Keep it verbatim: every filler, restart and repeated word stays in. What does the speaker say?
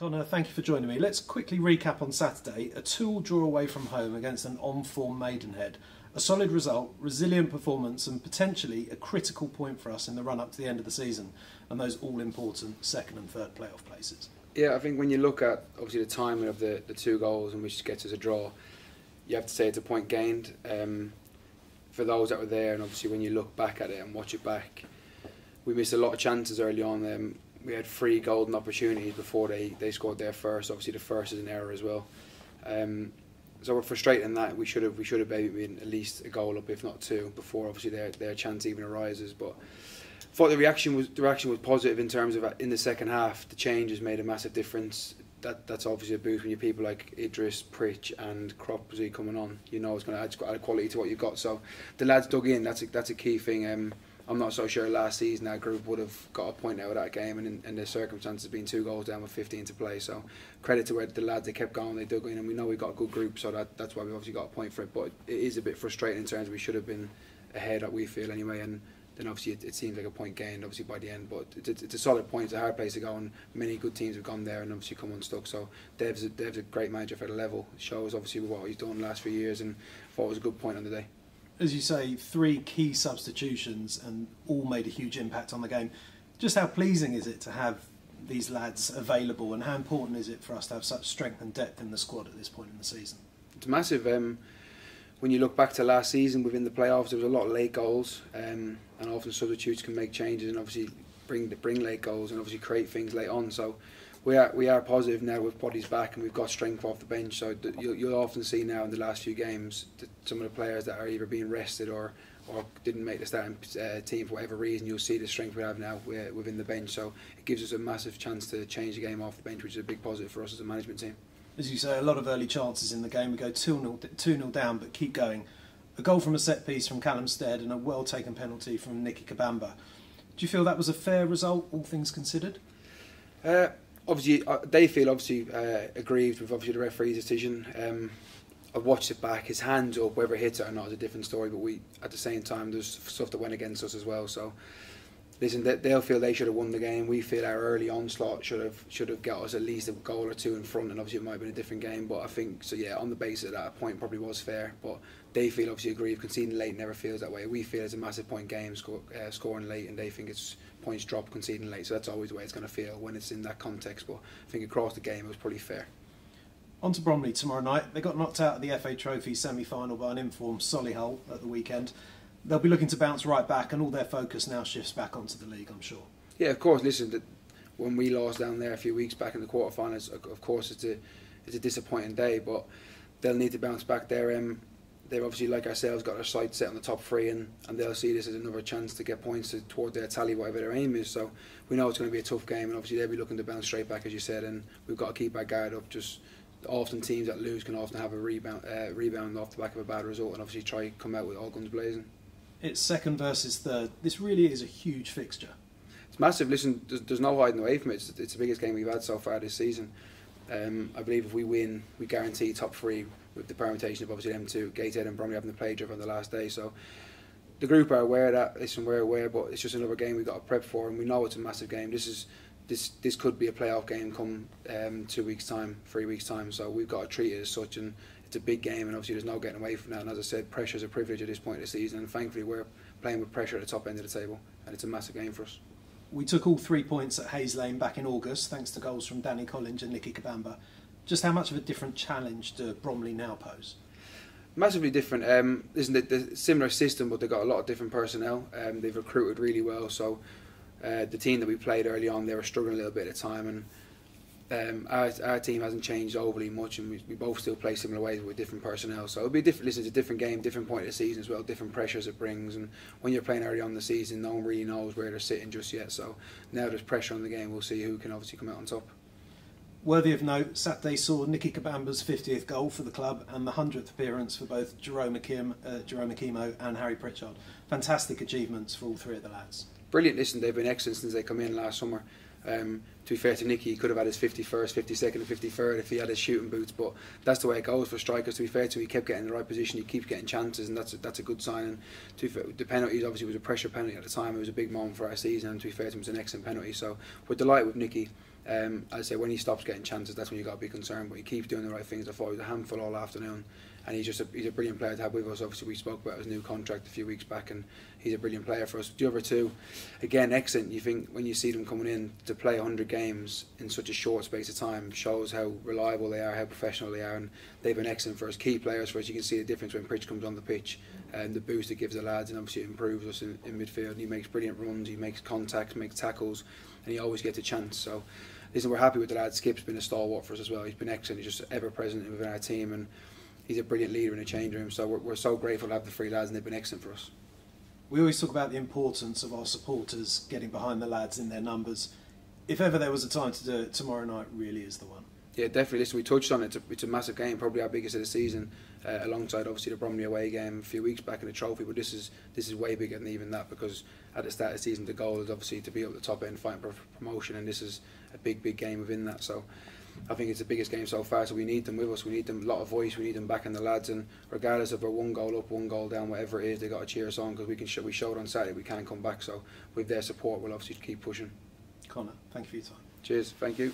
Connor, thank you for joining me. Let's quickly recap on Saturday. A two-all draw away from home against an on-form Maidenhead. A solid result, resilient performance and potentially a critical point for us in the run-up to the end of the season and those all-important second and third playoff places. Yeah, I think when you look at obviously the timing of the, the two goals and which gets us a draw, you have to say it's a point gained um, for those that were there. And obviously when you look back at it and watch it back, we missed a lot of chances early on. Um, we had three golden opportunities before they, they scored their first. Obviously the first is an error as well. Um, so we're frustrated in that. We should have we should have maybe been at least a goal up, if not two, before obviously their, their chance even arises. But I thought the reaction was the reaction was positive in terms of in the second half the changes made a massive difference. That that's obviously a boost when you have people like Idris, Pritch and Cropsey coming on. You know it's going to add, add quality to what you've got. So the lads dug in. That's a, that's a key thing. Um, I'm not so sure last season our group would have got a point out of that game, and in, in the circumstances being two goals down with fifteen to play. So credit to the lads, they kept going, they dug in, and we know we got a good group, so that, that's why we obviously got a point for it. But it is a bit frustrating in terms of we should have been ahead, that we feel anyway, and then obviously it, it seems like a point gained obviously by the end. But it's, it's a solid point, it's a hard place to go, and many good teams have gone there and obviously come unstuck. So Dev's a, Dev's a great manager for the level. It shows obviously what he's done the last few years, and I thought it was a good point on the day. As you say, three key substitutions and all made a huge impact on the game. Just how pleasing is it to have these lads available, and how important is it for us to have such strength and depth in the squad at this point in the season? It's massive. Um, when you look back to last season within the playoffs, there was a lot of late goals, um, and often substitutes can make changes and obviously bring bring late goals and obviously create things late on. So we are we are positive now with bodies back, and we've got strength off the bench. So you'll, you'll often see now in the last few games that some of the players that are either being rested or or didn't make the starting uh, team for whatever reason. You'll see the strength we have now within the bench. So it gives us a massive chance to change the game off the bench, which is a big positive for us as a management team. As you say, a lot of early chances in the game. We go two nil down, but keep going. A goal from a set piece from Callum Stead and a well taken penalty from Nicky Kabamba. Do you feel that was a fair result, all things considered? Uh, Obviously, uh, they feel obviously uh, aggrieved with obviously the referee's decision. Um, I've watched it back. His hands up, whether he hits it or not, is a different story. But we, at the same time, there's stuff that went against us as well. So, listen, they, they'll feel they should have won the game. We feel our early onslaught should have should have got us at least a goal or two in front. And obviously, it might have been a different game. But I think so. Yeah, on the basis of that, a point probably was fair. But they feel obviously aggrieved. Conceding late never feels that way. We feel it's a massive point game, score, uh, scoring late, and they think it's points drop conceding late, so that's always the way it's going to feel when it's in that context. But I think across the game it was probably fair. On to Bromley tomorrow night. They got knocked out of the F A Trophy semi-final by an informed Solihull at the weekend. They'll be looking to bounce right back, and all their focus now shifts back onto the league, I'm sure. Yeah, of course. Listen, when we lost down there a few weeks back in the quarterfinals, of course it's a it's a disappointing day, but they'll need to bounce back there. Um, They've obviously, like ourselves, got their sights set on the top three, and, and they'll see this as another chance to get points to, toward their tally, whatever their aim is. So we know it's going to be a tough game, and obviously they'll be looking to bounce straight back, as you said, and we've got to keep our guard up. Just often teams that lose can often have a rebound, uh, rebound off the back of a bad result, and obviously try to come out with all guns blazing. It's second versus third. This really is a huge fixture. It's massive. Listen, there's, there's no hiding away from it. It's, it's the biggest game we've had so far this season. Um, I believe if we win, we guarantee top three, with the permutation of obviously them two, Gateshead and Bromley, having the play drive on the last day. So the group are aware of that. Listen, we're aware, but it's just another game we've got to prep for, and we know it's a massive game. This is this this could be a playoff game come um, two weeks time, three weeks time. So we've got to treat it as such, and it's a big game, and obviously there's no getting away from that. And as I said, pressure is a privilege at this point of the season, and thankfully we're playing with pressure at the top end of the table, and it's a massive game for us. We took all three points at Hayes Lane back in August, thanks to goals from Danny Collins and Nicky Kabamba. Just how much of a different challenge do Bromley now pose? Massively different. Um, isn't it the similar system, but they've got a lot of different personnel. Um, they've recruited really well, so uh, the team that we played early on, they were struggling a little bit at the time, and um, our, our team hasn't changed overly much, and we, we both still play similar ways with different personnel. So it'll be different. Listen, it's a different game, different point of the season as well, different pressures it brings. And when you're playing early on in the season, no one really knows where they're sitting just yet. So now there's pressure on the game. We'll see who can obviously come out on top. Worthy of note, Saturday saw Nicky Kabamba's fiftieth goal for the club and the hundredth appearance for both Jerome Kimmo, uh, Jerome Kimmo and Harry Pritchard. Fantastic achievements for all three of the lads. Brilliant. Listen, they've been excellent since they come in last summer. Um, to be fair to Nicky, he could have had his fifty-first, fifty-second and fifty-third if he had his shooting boots, but that's the way it goes for strikers. To be fair to him, he kept getting in the right position, he keeps getting chances, and that's a, that's a good sign. And to be fair, the penalties obviously was a pressure penalty at the time. It was a big moment for our season, and to be fair to him, it was an excellent penalty. So we're delighted with Nicky. Um, I say when he stops getting chances, that's when you got to be concerned. But he keeps doing the right things. I thought he was a handful all afternoon, and he's just a, he's a brilliant player to have with us. Obviously, we spoke about his new contract a few weeks back, and he's a brilliant player for us. The other two, again, excellent. You think when you see them coming in to play one hundred games in such a short space of time, shows how reliable they are, how professional they are, and they've been excellent for us. Key players for us. You can see the difference when Pritch comes on the pitch, and the boost it gives the lads, and obviously it improves us in, in midfield. He makes brilliant runs, he makes contacts, makes tackles, and he always gets a chance. So. Listen, we're happy with the lad. Skip's been a stalwart for us as well. He's been excellent. He's just ever-present within our team, and he's a brilliant leader in the change room. So we're, we're so grateful to have the three lads, and they've been excellent for us. We always talk about the importance of our supporters getting behind the lads in their numbers. If ever there was a time to do it, tomorrow night really is the one. Yeah, definitely. Listen, we touched on it. It's a, it's a massive game, probably our biggest of the season, uh, alongside obviously the Bromley away game a few weeks back in the trophy. But this is this is way bigger than even that, because at the start of the season the goal is obviously to be up the top end, fighting for promotion, and this is a big, big game within that. So I think it's the biggest game so far. So we need them with us. We need them a lot of voice. We need them backing the lads. And regardless of we're one goal up, one goal down, whatever it is, they got to cheer us on, because we can show, we showed on Saturday we can come back. So with their support, we'll obviously keep pushing. Connor, thank you for your time. Cheers. Thank you.